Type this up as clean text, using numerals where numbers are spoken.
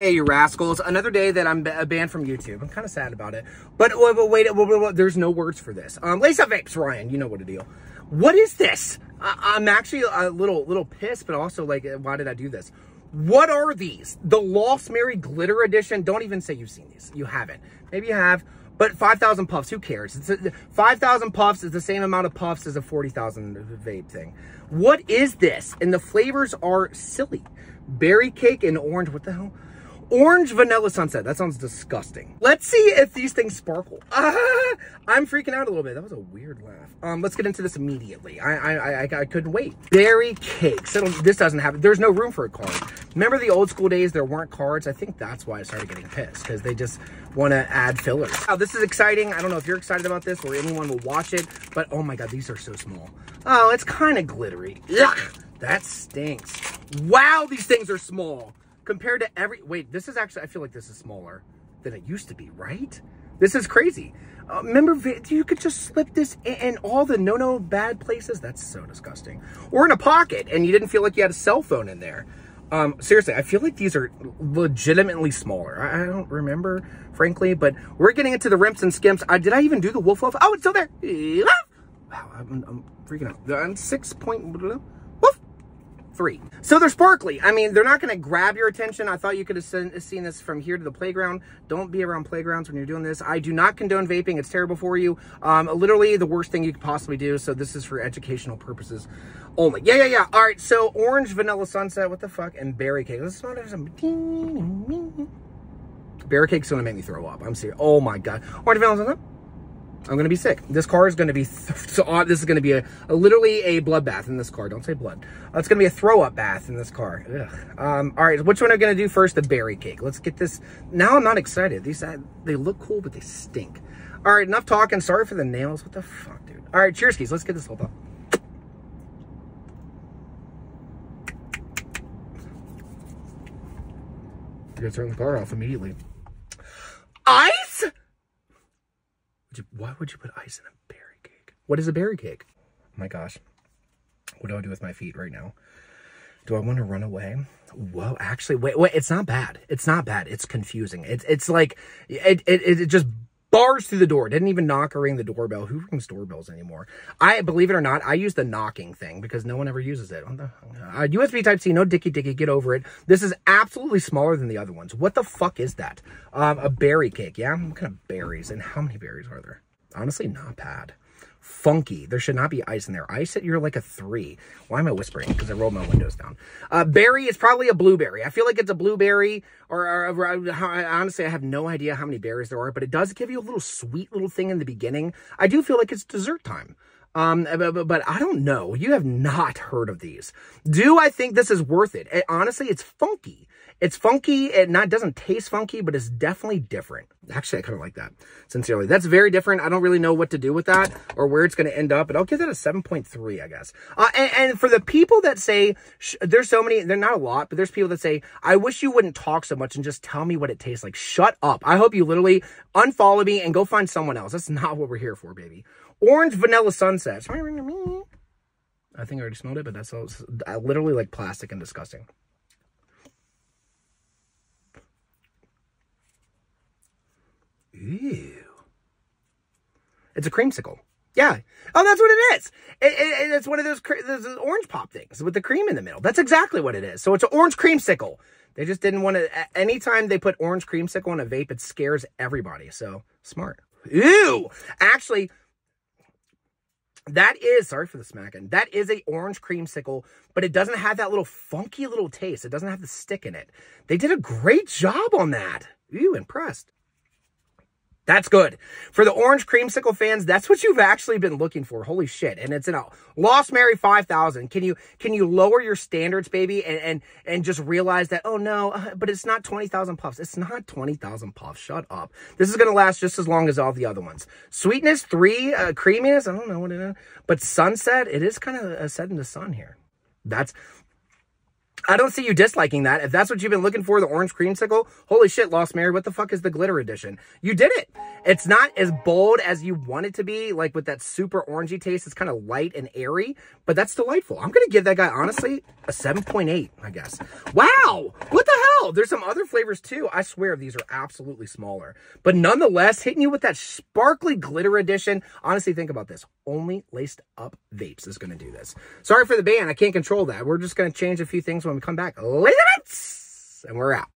Hey, you rascals. Another day that I'm banned from YouTube. I'm kind of sad about it. But wait, there's no words for this. Laced Up Vapes, Ryan, you know what a deal. What is this? I'm actually a little pissed, but also like, why did I do this? What are these? The Lost Mary Glitter Edition. Don't even say you've seen these. You haven't. Maybe you have, but 5,000 puffs, who cares? 5,000 puffs is the same amount of puffs as a 40,000 vape thing. What is this? And the flavors are silly. Berry cake and orange, what the hell? Orange vanilla sunset. That sounds disgusting. Let's see if these things sparkle. I'm freaking out a little bit. That was a weird laugh. Let's get into this immediately. I couldn't wait. Berry cakes. This doesn't happen. There's no room for a card. Remember the old school days? There weren't cards. I think that's why I started getting pissed, because they just want to add fillers. Wow, this is exciting. I don't know if you're excited about this or anyone will watch it, but oh my God, these are so small. Oh, it's kind of glittery. Ugh, that stinks. Wow, these things are small. Compared to wait, this is actually, I feel like this is smaller than it used to be, right? This is crazy. Remember, you could just slip this in all the no-no bad places. That's so disgusting. Or in a pocket, and you didn't feel like you had a cell phone in there. Seriously, I feel like these are legitimately smaller. I don't remember, frankly, but we're getting into the rimps and skimps. Did I even do the wolf? Oh, it's still there. Wow, I'm freaking out. I'm 6 point... Three. So they're sparkly. I mean, they're not going to grab your attention. I thought you could have seen this from here to the playground. Don't be around playgrounds when you're doing this. I do not condone vaping. It's terrible for you. Literally the worst thing you could possibly do. So this is for educational purposes only. Yeah. All right. So orange vanilla sunset. What the fuck? And berry cake. Let's not have some. Berry cake's going to make me throw up. I'm serious. Oh my God. Orange vanilla sunset. I'm going to be sick. This car is going to be, this is going to be literally a bloodbath in this car. Don't say blood. It's going to be a throw up bath in this car. Ugh. All right. Which one are we going to do first? The berry cake. Let's get this. Now I'm not excited. These, they look cool, but they stink. All right. Enough talking. Sorry for the nails. What the fuck, dude? All right. Cheers, keys. Let's get this whole thing. You gotta turn the car off immediately. Ice? Why would you put ice in a berry cake? What is a berry cake? Oh my gosh. What do I do with my feet right now? Do I want to run away? Whoa, actually, wait, it's not bad. It's not bad. It's confusing. It's like, it just bars through the door. It didn't even knock or ring the doorbell. Who rings doorbells anymore? Believe it or not, I use the knocking thing because no one ever uses it. USB Type-C, no dicky, get over it. This is absolutely smaller than the other ones. What the fuck is that? A berry cake, yeah? What kind of berries? And how many berries are there? Honestly, not bad. Funky. There should not be ice in there. Ice it, you're like a 3. Why am I whispering? Because I rolled my windows down. Berry is probably a blueberry. I feel like it's a blueberry, or honestly, I have no idea how many berries there are, but it does give you a little sweet little thing in the beginning. I do feel like it's dessert time. But I don't know. You have not heard of these. Do I think this is worth it? Honestly, it's funky. It's funky. It doesn't taste funky, but it's definitely different. Actually, I kind of like that. Sincerely, that's very different. I don't really know what to do with that or where it's going to end up, but I'll give that a 7.3, I guess. And for the people that say, there's so many, they're not a lot, but there's people that say, I wish you wouldn't talk so much and just tell me what it tastes like. Shut up. I hope you literally unfollow me and go find someone else. That's not what we're here for, baby. Orange vanilla sunset. I think I already smelled it, but that's all, I literally like plastic and disgusting. Ew. It's a creamsicle. Yeah. Oh, that's what it is. It's one of those orange pop things with the cream in the middle. That's exactly what it is. So it's an orange creamsicle. They just didn't want to. Anytime they put orange creamsicle in a vape, it scares everybody. So smart. Ew. Actually, that is, sorry for the smacking, that is a orange creamsicle, but it doesn't have that little funky little taste. It doesn't have the stick in it. They did a great job on that. Ew, impressed. That's good. For the orange creamsicle fans, that's what you've actually been looking for. Holy shit. And it's in a Lost Mary 5,000. Can you lower your standards, baby, and just realize that, oh no, but it's not 20,000 puffs. It's not 20,000 puffs. Shut up. This is going to last just as long as all the other ones. Sweetness, 3, creaminess, I don't know what it is. But sunset, it is kind of set in the sun here. That's... I don't see you disliking that. If that's what you've been looking for, the orange creamsicle, holy shit, Lost Mary, what the fuck is the glitter edition? You did it. It's not as bold as you want it to be, like with that super orangey taste. It's kind of light and airy, but that's delightful. I'm going to give that guy, honestly, a 7.8, I guess. Wow. What the hell? There's some other flavors too. I swear these are absolutely smaller. But nonetheless, hitting you with that sparkly glitter edition. Honestly, think about this. Only Laced Up Vapes is going to do this. Sorry for the ban. I can't control that. We're just going to change a few things when we come back. Later, and we're out.